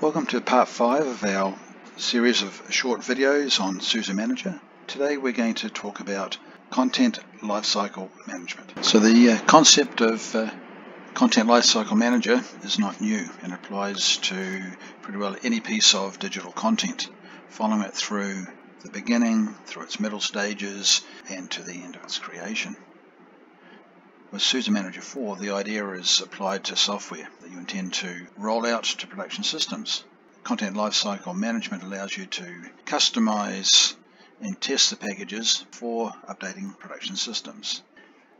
Welcome to part 5 of our series of short videos on SUSE Manager. Today we're going to talk about Content Lifecycle Management. So the concept of Content Lifecycle Manager is not new and applies to pretty well any piece of digital content, following it through the beginning, through its middle stages and to the end of its creation. With SUSE Manager 4, the idea is applied to software that you intend to roll out to production systems. Content Lifecycle Management allows you to customize and test the packages for updating production systems.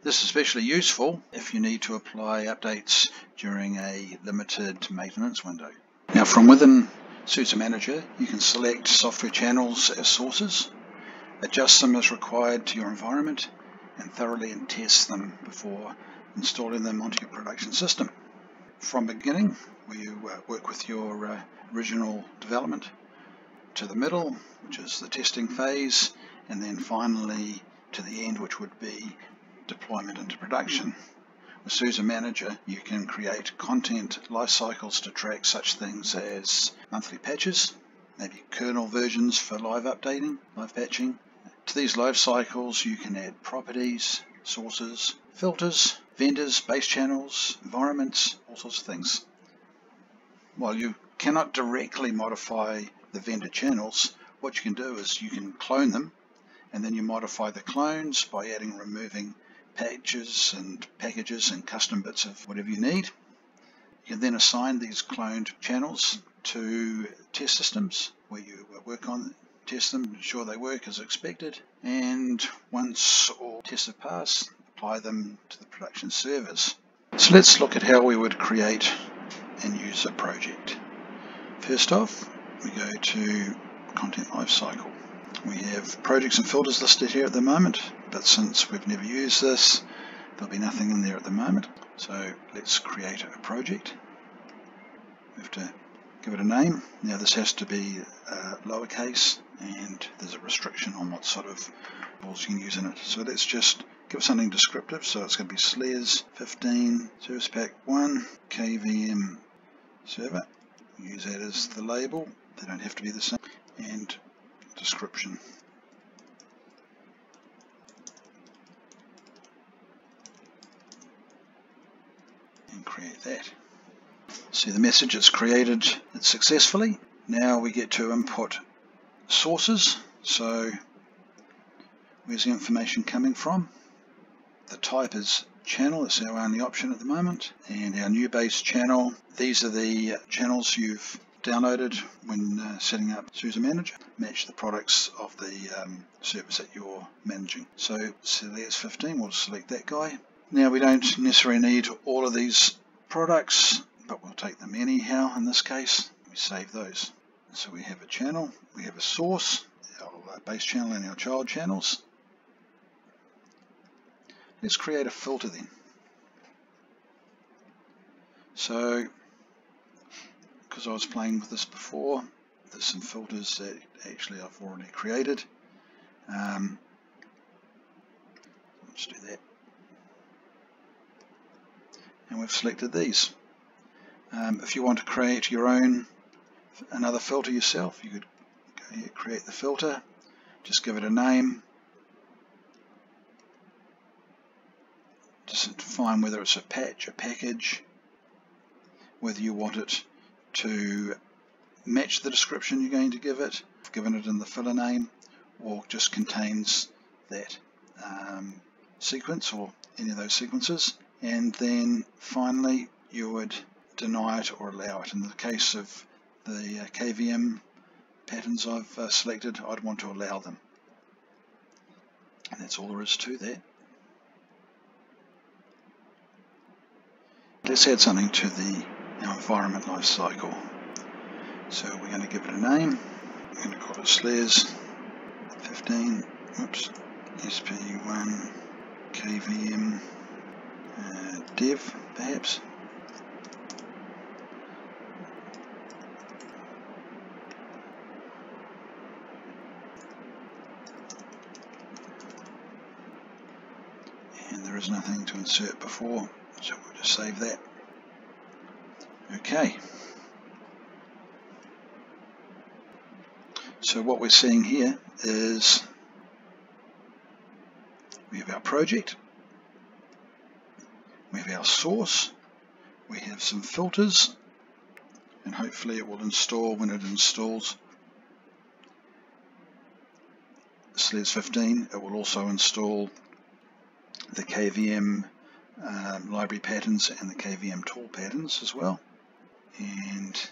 This is especially useful if you need to apply updates during a limited maintenance window. Now, from within SUSE Manager, you can select software channels as sources, adjust them as required to your environment, and thoroughly test them before installing them onto your production system. From beginning, where you work with your original development, to the middle, which is the testing phase, and then finally to the end, which would be deployment into production. With SUSE Manager, you can create content life cycles to track such things as monthly patches, maybe kernel versions for live updating, live patching. To these life cycles, you can add properties, sources, filters, vendors, base channels, environments, all sorts of things. While you cannot directly modify the vendor channels, what you can do is you can clone them, and then you modify the clones by adding or removing patches and packages and custom bits of whatever you need. You can then assign these cloned channels to test systems where you work on test them, ensure they work as expected, and once all tests have passed, apply them to the production servers. So let's look at how we would create and use a project. First off, we go to Content Lifecycle. We have projects and filters listed here at the moment, but since we've never used this, there'll be nothing in there at the moment. So let's create a project. We have to give it a name. Now this has to be lowercase, and there's a restriction on what sort of rules you can use in it. So let's just give it something descriptive. So it's going to be SLES 15 Service Pack 1 KVM Server. We use that as the label. They don't have to be the same. And description. And create that. See, the message is created successfully. Now we get to input sources. So where's the information coming from? The type is channel. It's our only option at the moment. And our new base channel. These are the channels you've downloaded when setting up SUSE Manager. Match the products of the service that you're managing. So there's 15. We'll select that guy. Now we don't necessarily need all of these products, but we'll take them anyhow. In this case, we save those. So we have a channel, we have a source, our base channel and our child channels. Let's create a filter then. So, because I was playing with this before, there's some filters that actually I've already created. Let's do that. And we've selected these. If you want to create your own, another filter yourself, you could go here, create the filter, just give it a name, just define whether it's a patch, a package, whether you want it to match the description you're going to give it. I've given it in the filler name, or just contains that sequence or any of those sequences. And then finally, you would deny it or allow it. In the case of the KVM patterns I've selected, I'd want to allow them. And that's all there is to that. Let's add something to our environment lifecycle. So we're going to give it a name. We're going to call it SLES 15, oops, SP1 KVM dev, perhaps. There's nothing to insert before, so we'll just save that. Okay, So what we're seeing here is we have our project, we have our source, we have some filters, and hopefully it will install when it installs SLES 15. It will also install the KVM library patterns and the KVM tool patterns as well. And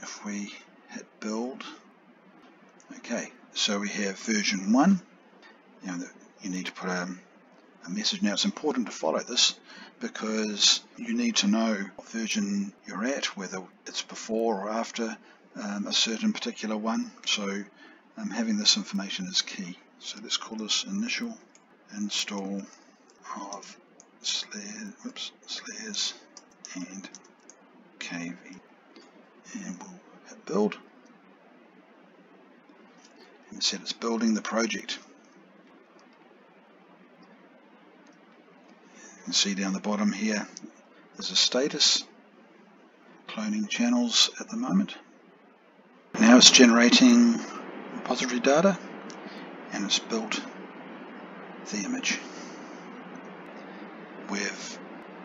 if we hit build, okay, so we have version 1. Now you need to put a message. Now it's important to follow this because you need to know what version you're at, whether it's before or after a certain particular one. So having this information is key. So let's call this initial install of SLES and KV, and we'll hit build. And it said it's building the project. You can see down the bottom here there's a status, cloning channels at the moment. Now it's generating repository data and it's built the image. We've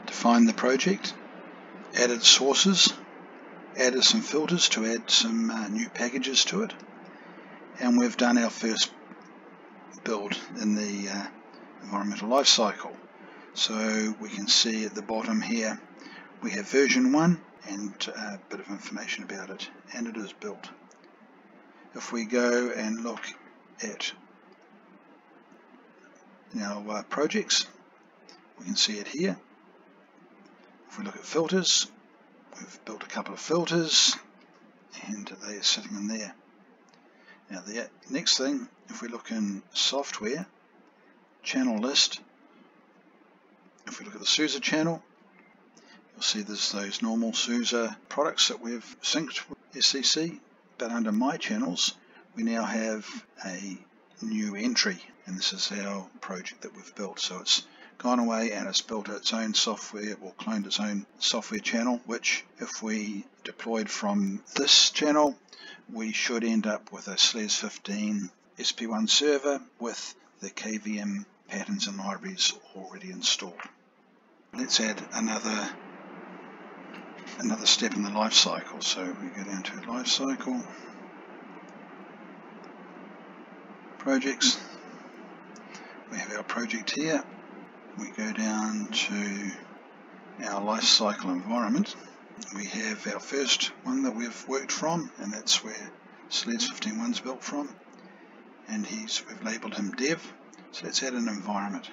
defined the project, added sources, added some filters to add some new packages to it, and we've done our first build in the environmental life cycle. So we can see at the bottom here we have version 1 and a bit of information about it, and it is built. If we go and look at our projects, we can see it here. If we look at filters, we've built a couple of filters and they are sitting in there. Now the next thing, if we look in software, channel list, if we look at the SUSE channel, you'll see there's those normal SUSE products that we've synced with SCC, but under My Channels we now have a new entry, and this is our project that we've built. So it's gone away and it's built its own software, or cloned its own software channel, which if we deployed from this channel we should end up with a SLES 15 SP1 server with the KVM patterns and libraries already installed. Let's add another step in the life cycle. So we go down to life cycle, projects, we have our project here. We go down to our life cycle environment. We have our first one that we've worked from, and that's where SLES 15.1's built from, and we've labelled him Dev. So let's add an environment.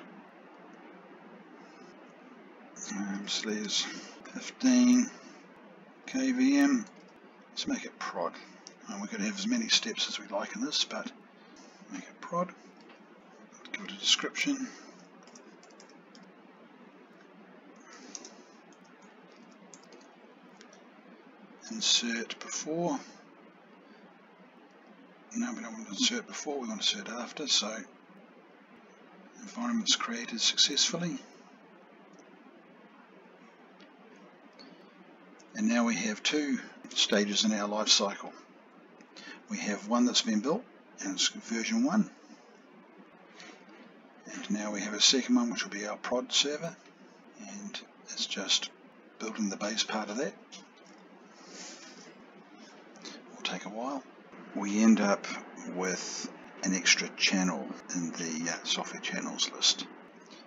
SLES 15 KVM. Let's make it prod. And we could have as many steps as we like in this, but make it prod. Go to description. Insert before. No, we don't want to insert before, we want to insert after. So environment's created successfully. And now we have two stages in our life cycle. We have one that's been built and it's version 1. And now we have a second one which will be our prod server, and it's just building the base part of that. Take a while. We end up with an extra channel in the software channels list.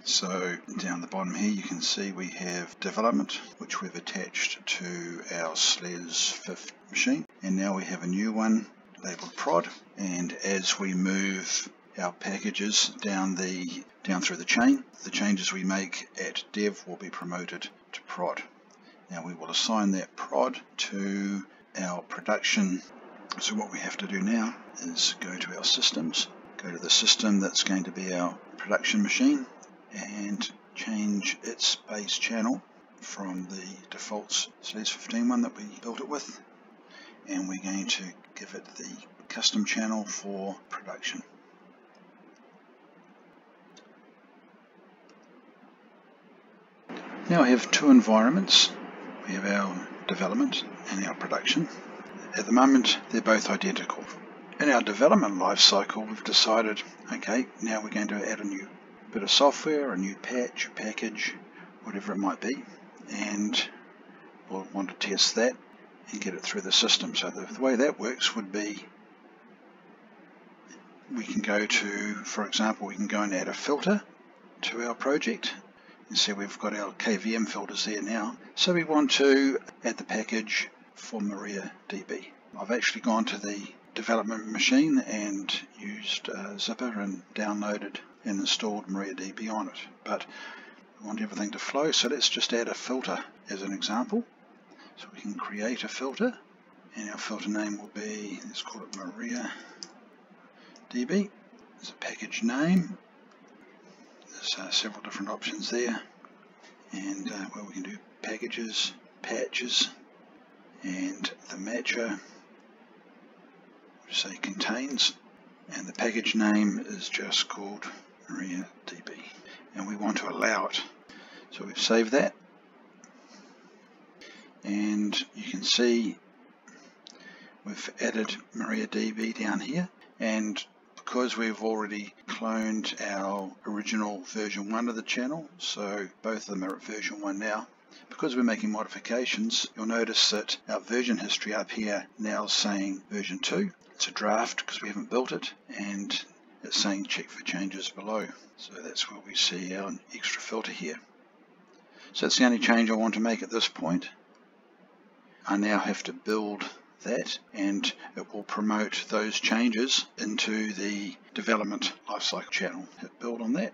So down the bottom here you can see we have development, which we've attached to our SLES 5 machine, and now we have a new one labeled prod. And as we move our packages down through the chain, the changes we make at dev will be promoted to prod. Now we will assign that prod to our production. So what we have to do now is go to our systems, go to the system that's going to be our production machine, and change its base channel from the default SLES 15 one that we built it with, and we're going to give it the custom channel for production. Now I have two environments. We have our development and our production. At the moment they're both identical. In our development lifecycle, we've decided, okay, now we're going to add a new bit of software, a new patch, a package, whatever it might be, and we'll want to test that and get it through the system. So the way that works would be, we can go to, for example, we can go and add a filter to our project. And see, we've got our KVM filters there now. So we want to add the package for MariaDB. I've actually gone to the development machine and used Zipper and downloaded and installed MariaDB on it. But we want everything to flow, so let's just add a filter as an example. So we can create a filter, and our filter name will be, let's call it MariaDB. There's a package name. There's several different options there, and well, we can do packages, patches, and the matcher, say contains, and the package name is just called MariaDB, and we want to allow it. So we've saved that, and you can see we've added MariaDB down here, and because we've already cloned our original version 1 of the channel, so both of them are at version 1 now. Because we're making modifications, you'll notice that our version history up here now is saying version 2. It's a draft because we haven't built it, and it's saying check for changes below. So that's where we see our extra filter here. So that's the only change I want to make at this point. I now have to build that, and it will promote those changes into the development lifecycle channel. Hit build on that,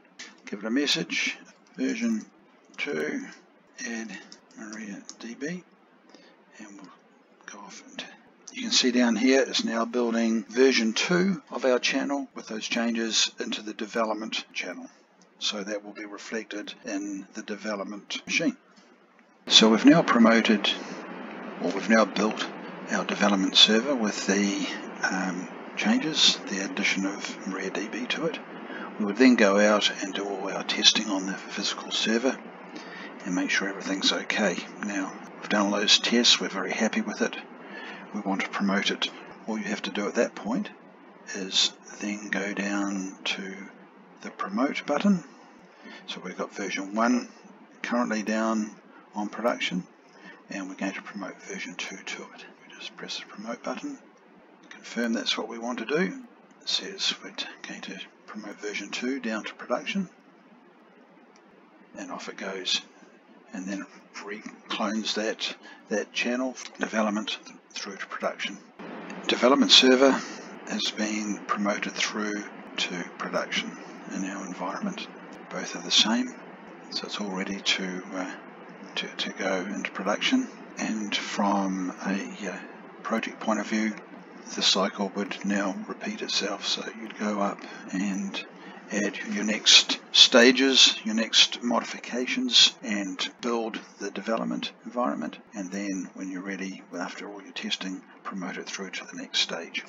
give it a message, version 2, add MariaDB, and we'll go off, and you can see down here it's now building version 2 of our channel with those changes into the development channel. So that will be reflected in the development machine. So we've now promoted, or we've now built our development server with the changes, the addition of MariaDB to it. We would then go out and do all our testing on the physical server and make sure everything's okay. Now, we've done all those tests, we're very happy with it, we want to promote it. All you have to do at that point is then go down to the promote button. So we've got version 1 currently down on production, and we're going to promote version 2 to it. We just press the promote button, confirm that's what we want to do. It says we're going to promote version 2 down to production, and off it goes. And then it re-clones that channel development through to production. Development server has been promoted through to production in our environment. Both are the same, so it's all ready to go into production. And from a project point of view, the cycle would now repeat itself. So you'd go up and add your next stages, your next modifications, and build the development environment, and then when you're ready, after all your testing, promote it through to the next stage.